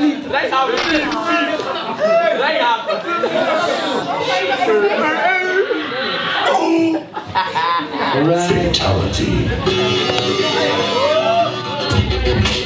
knee, right half, right half. Oh. Fatality.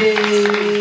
Yay!